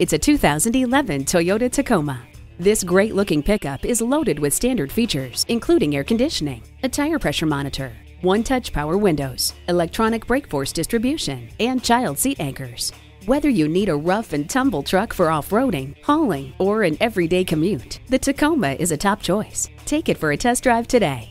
It's a 2011 Toyota Tacoma. This great-looking pickup is loaded with standard features, including air conditioning, a tire pressure monitor, one-touch power windows, electronic brake force distribution, and child seat anchors. Whether you need a rough-and-tumble truck for off-roading, hauling, or an everyday commute, the Tacoma is a top choice. Take it for a test drive today.